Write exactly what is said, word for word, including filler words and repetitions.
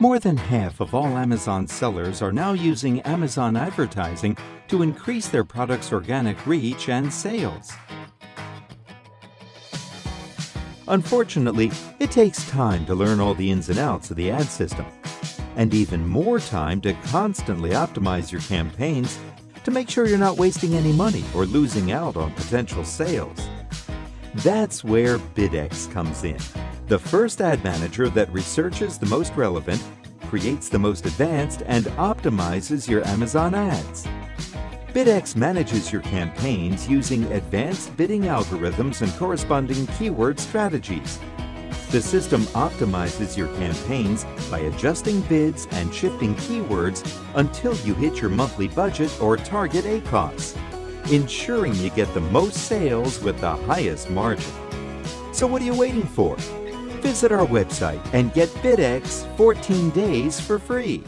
More than half of all Amazon sellers are now using Amazon advertising to increase their products' organic reach and sales. Unfortunately, it takes time to learn all the ins and outs of the ad system, and even more time to constantly optimize your campaigns to make sure you're not wasting any money or losing out on potential sales. That's where BidX comes in, the first ad manager that researches the most relevant, creates the most advanced, and optimizes your Amazon ads. BidX manages your campaigns using advanced bidding algorithms and corresponding keyword strategies. The system optimizes your campaigns by adjusting bids and shifting keywords until you hit your monthly budget or target A C O S, ensuring you get the most sales with the highest margin. So what are you waiting for? Visit our website and get BidX fourteen days for free.